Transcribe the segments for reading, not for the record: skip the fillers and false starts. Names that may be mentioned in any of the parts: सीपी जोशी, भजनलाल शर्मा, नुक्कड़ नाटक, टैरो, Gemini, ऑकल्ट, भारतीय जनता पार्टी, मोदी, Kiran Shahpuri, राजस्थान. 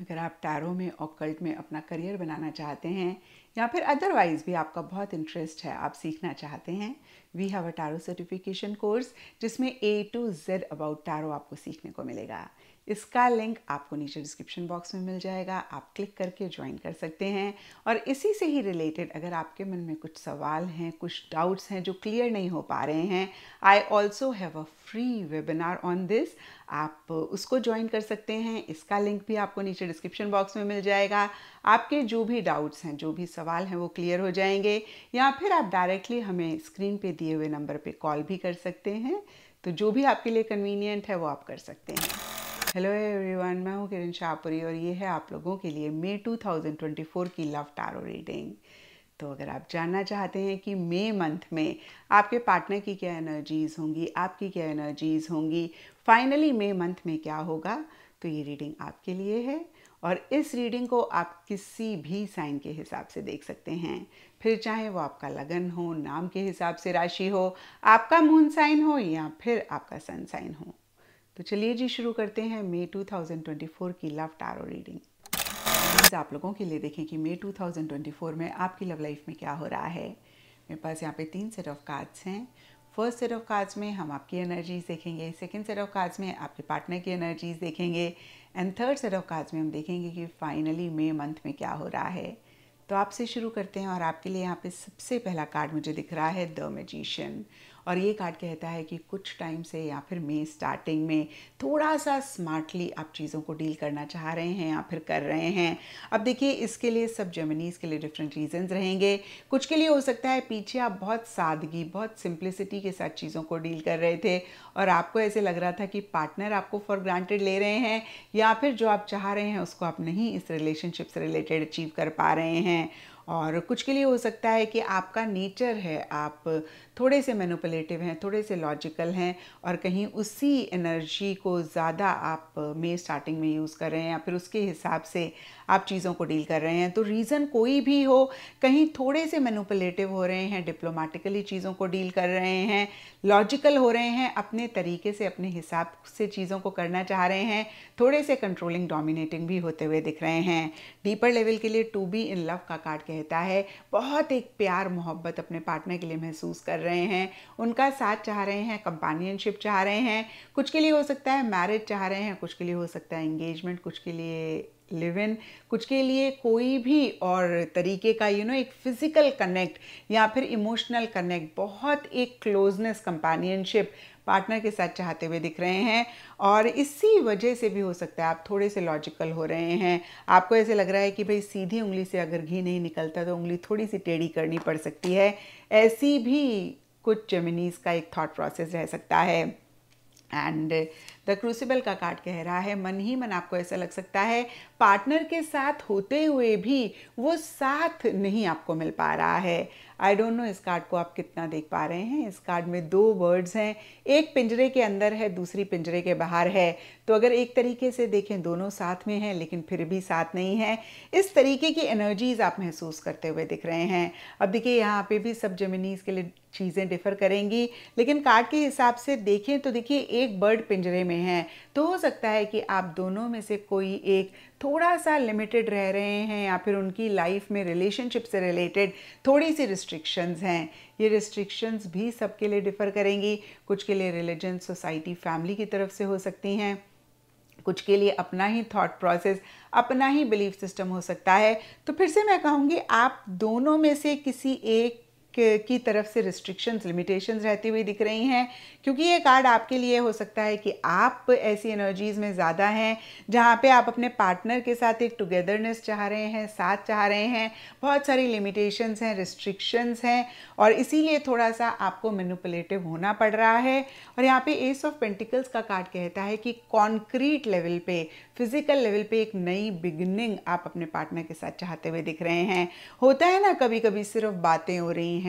अगर आप टैरो में और ऑकल्ट में अपना करियर बनाना चाहते हैं या फिर अदरवाइज भी आपका बहुत इंटरेस्ट है, आप सीखना चाहते हैं, we have a टैरो certification course जिसमें A to Z about टैरो आपको सीखने को मिलेगा। इसका लिंक आपको नीचे डिस्क्रिप्शन बॉक्स में मिल जाएगा, आप क्लिक करके ज्वाइन कर सकते हैं। और इसी से ही रिलेटेड अगर आपके मन में कुछ सवाल हैं, कुछ डाउट्स हैं जो क्लियर नहीं हो पा रहे हैं, I also have a free webinar on this, आप उसको ज्वाइन कर सकते हैं। इसका लिंक भी आपको नीचे डिस्क्रिप्शन बॉक्स में मिल जाएगा। आपके जो भी डाउट्स हैं, जो भी सवाल हैं, वो क्लियर हो जाएंगे। या फिर आप डायरेक्टली हमें स्क्रीन पे दिए हुए नंबर पे कॉल भी कर सकते हैं। तो जो भी आपके लिए कन्वीनियंट है वो आप कर सकते हैं। हेलो एवरीवन, मैं हूँ किरण शाहपुरी और ये है आप लोगों के लिए मई 2024 की लव टैरो रीडिंग। तो अगर आप जानना चाहते हैं कि मई मंथ में आपके पार्टनर की क्या एनर्जीज़ होंगी, आपकी क्या एनर्जीज़ होंगी, फाइनली मई मंथ में क्या होगा, तो ये रीडिंग आपके लिए है। और इस रीडिंग को आप किसी भी साइन के हिसाब से देख सकते हैं, फिर चाहे वो आपका लगन हो, नाम के हिसाब से राशि हो, आपका मून साइन हो या फिर आपका सन साइन हो। तो चलिए जी शुरू करते हैं मई 2024 की लव टैरो रीडिंग। आप लोगों के लिए देखें कि मई 2024 में आपकी लव लाइफ में क्या हो रहा है। मेरे पास यहाँ पे 3 सेट ऑफ कार्ड्स हैं। फर्स्ट सेट ऑफ कार्ड्स में हम आपकी एनर्जीज देखेंगे, सेकंड सेट ऑफ कार्ड्स में आपके पार्टनर की एनर्जीज देखेंगे and third set of cards में हम देखेंगे कि फाइनली मई मंथ में क्या हो रहा है। तो आपसे शुरू करते हैं और आपके लिए यहाँ पे सबसे पहला कार्ड मुझे दिख रहा है द मैजिशियन। और ये कार्ड कहता है कि कुछ टाइम से या फिर मई स्टार्टिंग में थोड़ा सा स्मार्टली आप चीज़ों को डील करना चाह रहे हैं या फिर कर रहे हैं। अब देखिए, इसके लिए सब जेमिनीज़ के लिए डिफरेंट रीजंस रहेंगे। कुछ के लिए हो सकता है पीछे आप बहुत सादगी, बहुत सिंप्लिसिटी के साथ चीज़ों को डील कर रहे थे और आपको ऐसे लग रहा था कि पार्टनर आपको फॉर ग्रांटेड ले रहे हैं या फिर जो आप चाह रहे हैं उसको आप नहीं इस रिलेशनशिप से रिलेटेड अचीव कर पा रहे हैं। और कुछ के लिए हो सकता है कि आपका नेचर है, आप थोड़े से मैनिपुलेटिव हैं, थोड़े से लॉजिकल हैं और कहीं उसी एनर्जी को ज़्यादा आप मई स्टार्टिंग में यूज़ कर रहे हैं या फिर उसके हिसाब से आप चीज़ों को डील कर रहे हैं। तो रीज़न कोई भी हो, कहीं थोड़े से मैनिपुलेटिव हो रहे हैं, डिप्लोमेटिकली चीज़ों को डील कर रहे हैं, लॉजिकल हो रहे हैं, अपने तरीके से अपने हिसाब से चीज़ों को करना चाह रहे हैं, थोड़े से कंट्रोलिंग, डोमिनेटिंग भी होते हुए दिख रहे हैं। डीपर लेवल के लिए टू बी इन लव का कार्ड कहता है बहुत एक प्यार मोहब्बत अपने पार्टनर के लिए महसूस कर रहे हैं, उनका साथ चाह रहे हैं, कंपेनियनशिप चाह रहे हैं। कुछ के लिए हो सकता है मैरिज चाह रहे हैं, कुछ के लिए हो सकता है एंगेजमेंट, कुछ के लिए लिव इन, कुछ के लिए कोई भी और तरीके का एक फिजिकल कनेक्ट या फिर इमोशनल कनेक्ट, बहुत एक क्लोजनेस, कंपेनियनशिप पार्टनर के साथ चाहते हुए दिख रहे हैं। और इसी वजह से भी हो सकता है आप थोड़े से लॉजिकल हो रहे हैं, आपको ऐसे लग रहा है कि भाई सीधी उंगली से अगर घी नहीं निकलता तो उंगली थोड़ी सी टेढ़ी करनी पड़ सकती है। ऐसी भी कुछ जेमिनीज का एक थॉट प्रोसेस रह सकता है। एंड द क्रूसिबल का कार्ड कह रहा है मन ही मन आपको ऐसा लग सकता है पार्टनर के साथ होते हुए भी वो साथ नहीं आपको मिल पा रहा है। आई डोंट नो इस कार्ड को आप कितना देख पा रहे हैं। इस कार्ड में 2 वर्ड्स हैं, एक पिंजरे के अंदर है, दूसरी पिंजरे के बाहर है। तो अगर एक तरीके से देखें दोनों साथ में हैं लेकिन फिर भी साथ नहीं है, इस तरीके की एनर्जीज आप महसूस करते हुए दिख रहे हैं। अब देखिए, यहाँ पे भी सब जेमिनीज के लिए चीज़ें डिफर करेंगी लेकिन कार्ड के हिसाब से देखें तो देखिए एक बर्ड पिंजरे में है, तो हो सकता है कि आप दोनों में से कोई एक थोड़ा सा लिमिटेड रह रहे हैं या फिर उनकी लाइफ में रिलेशनशिप से रिलेटेड थोड़ी सी रिस्ट्रिक्शंस हैं। ये रिस्ट्रिक्शंस भी सबके लिए डिफर करेंगी। कुछ के लिए रिलीजन, सोसाइटी, फैमिली की तरफ से हो सकती हैं, कुछ के लिए अपना ही थॉट प्रोसेस, अपना ही बिलीफ सिस्टम हो सकता है। तो फिर से मैं कहूँगी आप दोनों में से किसी एक की तरफ से रिस्ट्रिक्शंस, लिमिटेशंस रहती हुई दिख रही हैं, क्योंकि ये कार्ड आपके लिए हो सकता है कि आप ऐसी एनर्जीज़ में ज़्यादा हैं जहाँ पे आप अपने पार्टनर के साथ एक टुगेदरनेस चाह रहे हैं, साथ चाह रहे हैं, बहुत सारी लिमिटेशंस हैं, रिस्ट्रिक्शंस हैं और इसीलिए थोड़ा सा आपको मैनिपुलेटिव होना पड़ रहा है। और यहाँ पे एस ऑफ पेंटिकल्स का कार्ड कहता है कि कॉन्क्रीट लेवल पे, फिजिकल लेवल पे एक नई बिगनिंग आप अपने पार्टनर के साथ चाहते हुए दिख रहे हैं। होता है ना कभी कभी सिर्फ बातें हो रही हैं,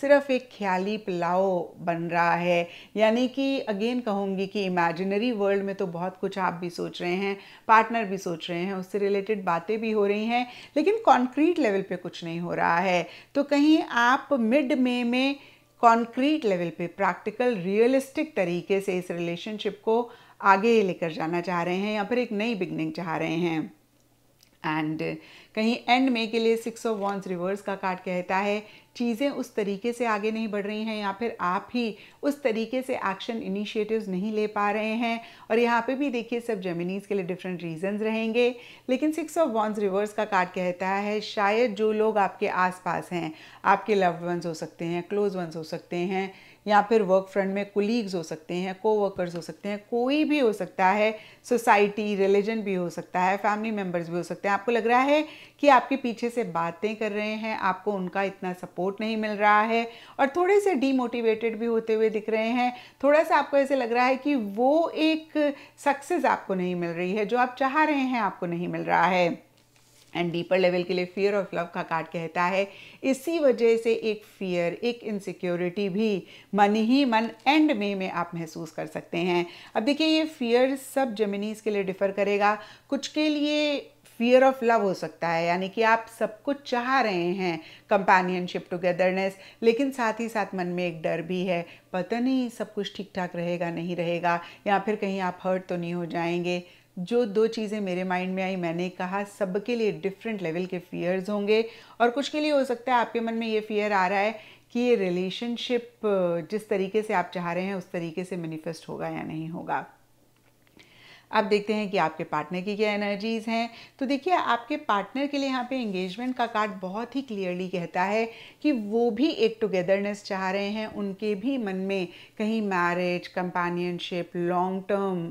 सिर्फ एक ख्याली पुलाव बन रहा है, यानी कि अगेन कहूंगी कि इमेजिनरी वर्ल्ड में तो बहुत कुछ आप भी सोच रहे हैं, पार्टनर भी सोच रहे हैं, उससे रिलेटेड बातें भी हो रही हैं लेकिन कॉन्क्रीट लेवल पे कुछ नहीं हो रहा है। तो कहीं आप मिड मई में कॉन्क्रीट लेवल पे प्रैक्टिकल, रियलिस्टिक तरीके से इस रिलेशनशिप को आगे लेकर जाना चाह रहे हैं या फिर एक नई बिगनिंग चाह रहे हैं। एंड कहीं एंड में के लिए 6 ऑफ वॉन्ड्स रिवर्स का कार्ड कहता है चीज़ें उस तरीके से आगे नहीं बढ़ रही हैं या फिर आप ही उस तरीके से एक्शन इनिशिएटिव्स नहीं ले पा रहे हैं। और यहाँ पे भी देखिए सब जेमिनीज़ के लिए डिफरेंट रीजंस रहेंगे, लेकिन 6 ऑफ वॉन्ड्स रिवर्स का कार्ड कहता है शायद जो लोग आपके आसपास हैं, आपके लव्ड वंस हो सकते हैं, क्लोज वंस हो सकते हैं, या फिर वर्क फ्रंट में कोलीग्स हो सकते हैं, कोवर्कर्स हो सकते हैं, कोई भी हो सकता है, सोसाइटी, रिलीजन भी हो सकता है, फैमिली मेम्बर्स भी हो सकते हैं। आपको लग रहा है कि आपके पीछे से बातें कर रहे हैं, आपको उनका इतना सपोर्ट नहीं मिल रहा है और थोड़े से डीमोटिवेटेड भी होते हुए दिख रहे हैं। थोड़ा सा आपको ऐसे लग रहा है कि वो एक सक्सेस आपको नहीं मिल रही है, जो आप चाह रहे हैं आपको नहीं मिल रहा है। एंड डीपर लेवल के लिए फियर ऑफ लव का कार्ड कहता है इसी वजह से एक फियर, एक इनसिक्योरिटी भी मन ही मन एंड में आप महसूस कर सकते हैं। अब देखिए ये फियर सब जेमिनीज़ के लिए डिफर करेगा। कुछ के लिए फियर ऑफ लव हो सकता है, यानी कि आप सब कुछ चाह रहे हैं, कंपेनियनशिप, टुगेदरनेस, लेकिन साथ ही साथ मन में एक डर भी है, पता नहीं सब कुछ ठीक ठाक रहेगा नहीं रहेगा, या फिर कहीं आप हर्ट तो नहीं हो जाएंगे। जो दो चीज़ें मेरे माइंड में आई, मैंने कहा सबके लिए डिफरेंट लेवल के फियर्स होंगे। और कुछ के लिए हो सकता है आपके मन में ये फियर आ रहा है कि ये रिलेशनशिप जिस तरीके से आप चाह रहे हैं उस तरीके से मैनिफेस्ट होगा या नहीं होगा। आप देखते हैं कि आपके पार्टनर की क्या एनर्जीज़ हैं। तो देखिए आपके पार्टनर के लिए यहाँ पे एंगेजमेंट का कार्ड बहुत ही क्लियरली कहता है कि वो भी एक टुगेदरनेस चाह रहे हैं, उनके भी मन में कहीं मैरिज, कंपेनियनशिप, लॉन्ग टर्म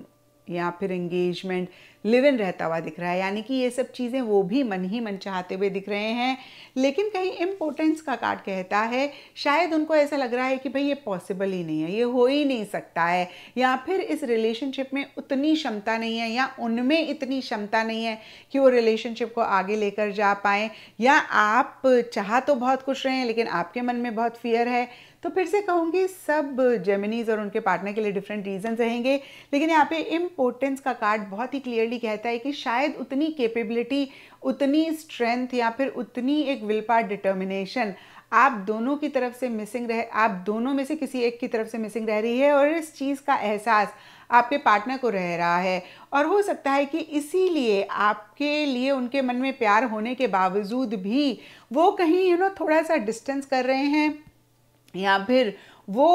या फिर एंगेजमेंट, लिव इन रहता हुआ दिख रहा है, यानी कि ये सब चीज़ें वो भी मन चाहते हुए दिख रहे हैं। लेकिन कहीं इम्पोर्टेंस का कार्ड कहता है शायद उनको ऐसा लग रहा है कि भाई ये पॉसिबल ही नहीं है, ये हो ही नहीं सकता है, या फिर इस रिलेशनशिप में उतनी क्षमता नहीं है या उनमें इतनी क्षमता नहीं है कि वो रिलेशनशिप को आगे लेकर जा पाएँ, या आप चाह तो बहुत कुछ रहे हैं लेकिन आपके मन में बहुत फियर है। तो फिर से कहूँगी सब जेमिनीज़ और उनके पार्टनर के लिए डिफरेंट रीजंस रहेंगे, लेकिन यहाँ पे इम्पोर्टेंस का कार्ड बहुत ही क्लियरली कहता है कि शायद उतनी कैपेबिलिटी, उतनी स्ट्रेंथ या फिर उतनी एक विल पावर, डिटर्मिनेशन आप दोनों की तरफ से मिसिंग रह, आप दोनों में से किसी एक की तरफ से मिसिंग रह रही है। और इस चीज़ का एहसास आपके पार्टनर को रह रहा है और हो सकता है कि इसीलिए आपके लिए उनके मन में प्यार होने के बावजूद भी वो कहीं थोड़ा सा डिस्टेंस कर रहे हैं या फिर वो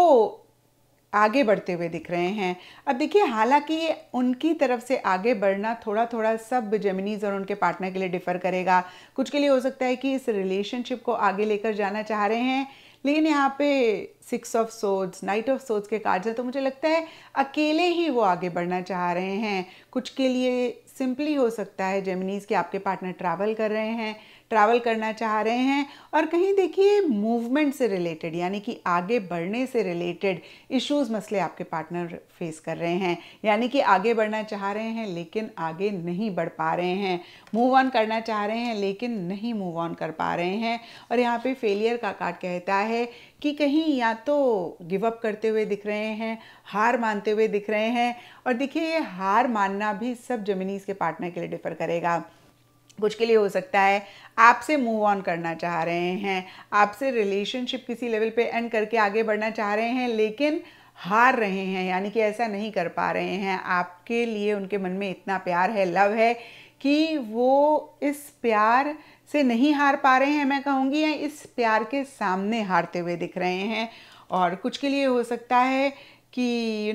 आगे बढ़ते हुए दिख रहे हैं। अब देखिए हालांकि उनकी तरफ से आगे बढ़ना थोड़ा थोड़ा सब जेमिनीज़ और उनके पार्टनर के लिए डिफर करेगा। कुछ के लिए हो सकता है कि इस रिलेशनशिप को आगे लेकर जाना चाह रहे हैं, लेकिन यहाँ पे 6 of swords, knight of swords के कार्ड्स हैं, तो मुझे लगता है अकेले ही वो आगे बढ़ना चाह रहे हैं। कुछ के लिए सिंपली हो सकता है जेमिनीज़ के आपके पार्टनर ट्रैवल कर रहे हैं, ट्रैवल करना चाह रहे हैं। और कहीं देखिए मूवमेंट से रिलेटेड, यानी कि आगे बढ़ने से रिलेटेड इश्यूज, मसले आपके पार्टनर फेस कर रहे हैं, यानी कि आगे बढ़ना चाह रहे हैं लेकिन आगे नहीं बढ़ पा रहे हैं, मूव ऑन करना चाह रहे हैं लेकिन नहीं मूव ऑन कर पा रहे हैं। और यहाँ पे फेलियर का कार्ड कहता है कि कहीं या तो गिव अप करते हुए दिख रहे हैं, हार मानते हुए दिख रहे हैं। और देखिए ये हार मानना भी सब जेमिनीज़ के पार्टनर के लिए डिफर करेगा। कुछ के लिए हो सकता है आपसे मूव ऑन करना चाह रहे हैं, आपसे रिलेशनशिप किसी लेवल पे एंड करके आगे बढ़ना चाह रहे हैं लेकिन हार रहे हैं, यानी कि ऐसा नहीं कर पा रहे हैं। आपके लिए उनके मन में इतना प्यार है, लव है, कि वो इस प्यार से नहीं हार पा रहे हैं, मैं कहूँगी इस प्यार के सामने हारते हुए दिख रहे हैं। और कुछ के लिए हो सकता है कि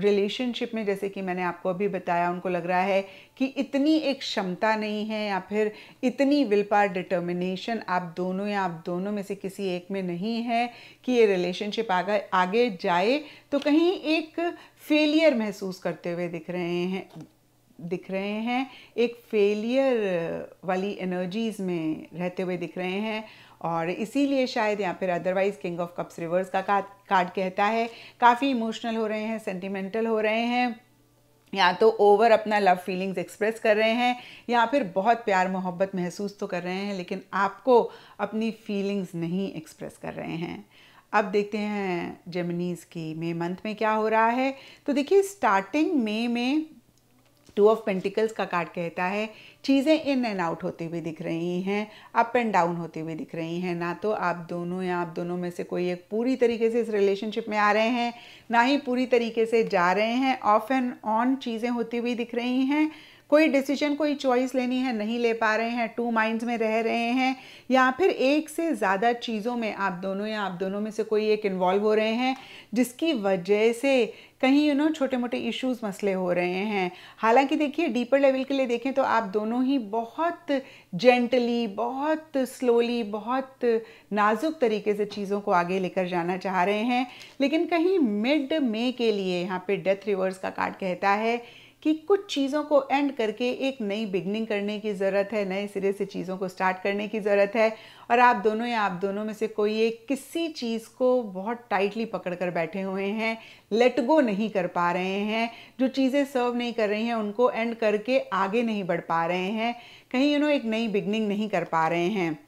रिलेशनशिप में, जैसे कि मैंने आपको अभी बताया, उनको लग रहा है कि इतनी एक क्षमता नहीं है या फिर इतनी विल पावर, डिटर्मिनेशन आप दोनों या आप दोनों में से किसी एक में नहीं है कि ये रिलेशनशिप आगे जाए, तो कहीं एक फेलियर महसूस करते हुए दिख रहे हैं, एक फेलियर वाली एनर्जीज़ में रहते हुए दिख रहे हैं। और इसीलिए शायद या फिर otherwise king of cups reverse का कार्ड कहता है काफ़ी इमोशनल हो रहे हैं, सेंटिमेंटल हो रहे हैं, या तो ओवर अपना लव फीलिंग्स एक्सप्रेस कर रहे हैं, या फिर बहुत प्यार मोहब्बत महसूस तो कर रहे हैं लेकिन आपको अपनी फीलिंग्स नहीं एक्सप्रेस कर रहे हैं। अब देखते हैं जेमिनीज़ की मई मंथ में क्या हो रहा है। तो देखिए स्टार्टिंग मई में 2 ऑफ पेंटिकल्स का कार्ड कहता है चीज़ें इन एंड आउट होते हुए दिख रही हैं, अप एंड डाउन होते हुए दिख रही हैं। ना तो आप दोनों या आप दोनों में से कोई एक पूरी तरीके से इस रिलेशनशिप में आ रहे हैं, ना ही पूरी तरीके से जा रहे हैं, ऑफ एंड ऑन चीज़ें होती हुई दिख रही हैं। कोई डिसीजन कोई चॉइस लेनी है नहीं ले पा रहे हैं, टू माइंड्स में रह रहे हैं, या फिर एक से ज़्यादा चीज़ों में आप दोनों में से कोई एक इन्वॉल्व हो रहे हैं, जिसकी वजह से कहीं छोटे मोटे इश्यूज़ मसले हो रहे हैं। हालांकि देखिए डीपर लेवल के लिए देखें तो आप दोनों ही बहुत जेंटली, बहुत स्लोली, बहुत नाजुक तरीके से चीज़ों को आगे लेकर जाना चाह रहे हैं, लेकिन कहीं मिड मे के लिए यहाँ पे डेथ रिवर्स का कार्ड कहता है कि कुछ चीज़ों को एंड करके एक नई बिगनिंग करने की ज़रूरत है, नए सिरे से चीज़ों को स्टार्ट करने की ज़रूरत है। और आप दोनों में से कोई एक किसी चीज़ को बहुत टाइटली पकड़ कर बैठे हुए हैं, लेट गो नहीं कर पा रहे हैं, जो चीज़ें सर्व नहीं कर रही हैं उनको एंड करके आगे नहीं बढ़ पा रहे हैं, कहीं एक नई बिगनिंग नहीं कर पा रहे हैं।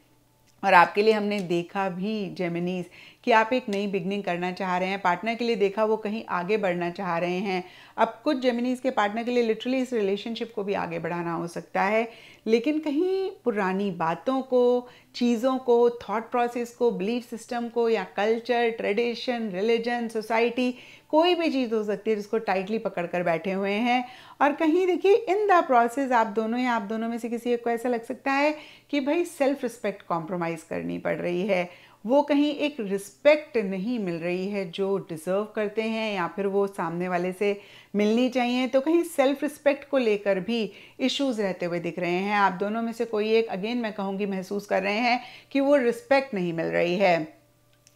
और आपके लिए हमने देखा भी जेमिनीज कि आप एक नई बिगनिंग करना चाह रहे हैं, पार्टनर के लिए देखा वो कहीं आगे बढ़ना चाह रहे हैं। अब कुछ जेमिनीज के पार्टनर के लिए लिटरली इस रिलेशनशिप को भी आगे बढ़ाना हो सकता है, लेकिन कहीं पुरानी बातों को, चीज़ों को, थॉट प्रोसेस को, बिलीफ सिस्टम को, या कल्चर, ट्रेडिशन, रिलीजन, सोसाइटी, कोई भी चीज़ हो सकती है जिसको टाइटली पकड़ कर बैठे हुए हैं। और कहीं देखिए इन द प्रोसेस आप दोनों में से किसी एक को ऐसा लग सकता है कि भाई सेल्फ रिस्पेक्ट कॉम्प्रोमाइज़ करनी पड़ रही है, वो कहीं एक रिस्पेक्ट नहीं मिल रही है जो डिज़र्व करते हैं या फिर वो सामने वाले से मिलनी चाहिए, तो कहीं सेल्फ रिस्पेक्ट को लेकर भी इश्यूज रहते हुए दिख रहे हैं। आप दोनों में से कोई एक अगेन मैं कहूँगी महसूस कर रहे हैं कि वो रिस्पेक्ट नहीं मिल रही है,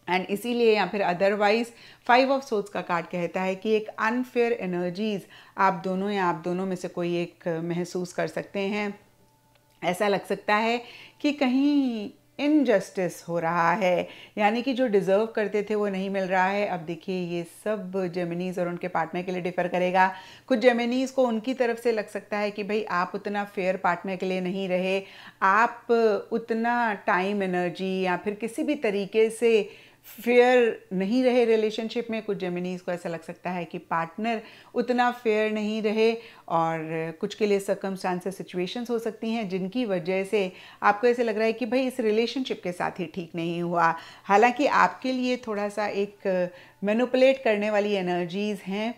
एंड इसीलिए या फिर अदरवाइज 5 ऑफ सोर्ड्स का कार्ड कहता है कि एक अनफेयर एनर्जीज़ आप दोनों में से कोई एक महसूस कर सकते हैं। ऐसा लग सकता है कि कहीं इनजस्टिस हो रहा है, यानी कि जो डिज़र्व करते थे वो नहीं मिल रहा है। अब देखिए ये सब जेमिनीज़ और उनके पार्टनर के लिए डिफ़र करेगा। कुछ जेमिनीज़ को उनकी तरफ से लग सकता है कि भाई आप उतना फेयर पार्टनर के लिए नहीं रहे, आप उतना टाइम, एनर्जी या फिर किसी भी तरीके से फेयर नहीं रहे रिलेशनशिप में। कुछ जेमिनीज़ को ऐसा लग सकता है कि पार्टनर उतना फेयर नहीं रहे, और कुछ के लिए सर्कमस्टांसेस, सिचुएशंस हो सकती हैं जिनकी वजह से आपको ऐसे लग रहा है कि भाई इस रिलेशनशिप के साथ ही ठीक नहीं हुआ। हालांकि आपके लिए थोड़ा सा एक मैनिपुलेट करने वाली एनर्जीज़ हैं,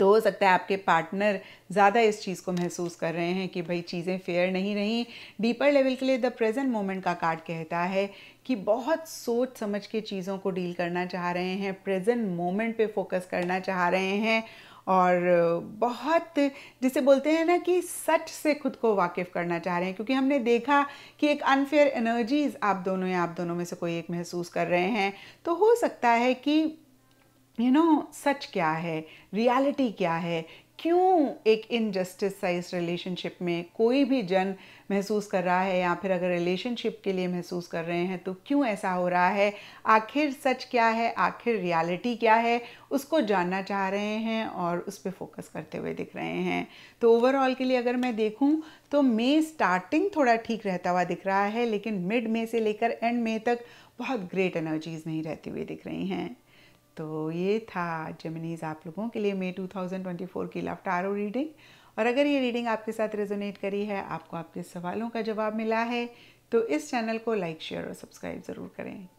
तो हो सकता है आपके पार्टनर ज़्यादा इस चीज़ को महसूस कर रहे हैं कि भाई चीज़ें फेयर नहीं रहीं। डीपर लेवल के लिए द प्रेजेंट मोमेंट का कार्ड कहता है कि बहुत सोच समझ के चीज़ों को डील करना चाह रहे हैं, प्रेजेंट मोमेंट पे फोकस करना चाह रहे हैं, और बहुत जिसे बोलते हैं ना कि सच से खुद को वाकिफ़ करना चाह रहे हैं, क्योंकि हमने देखा कि एक अनफेयर एनर्जीज़ आप दोनों में से कोई एक महसूस कर रहे हैं। तो हो सकता है कि सच क्या है, रियलिटी क्या है, क्यों एक इनजस्टिस सा इस रिलेशनशिप में कोई भी जन महसूस कर रहा है, या फिर अगर रिलेशनशिप के लिए महसूस कर रहे हैं तो क्यों ऐसा हो रहा है, आखिर सच क्या है, आखिर रियलिटी क्या है, उसको जानना चाह रहे हैं और उस पर फोकस करते हुए दिख रहे हैं। तो ओवरऑल के लिए अगर मैं देखूं तो मे स्टार्टिंग थोड़ा ठीक रहता हुआ दिख रहा है, लेकिन मिड मे से लेकर एंड मे तक बहुत ग्रेट एनर्जीज़ नहीं रहती हुई दिख रही हैं। तो ये था जेमिनीज़ आप लोगों के लिए मे 2024 की लव टैरो रीडिंग। और अगर ये रीडिंग आपके साथ रेजोनेट करी है, आपको आपके सवालों का जवाब मिला है, तो इस चैनल को लाइक, शेयर और सब्सक्राइब ज़रूर करें।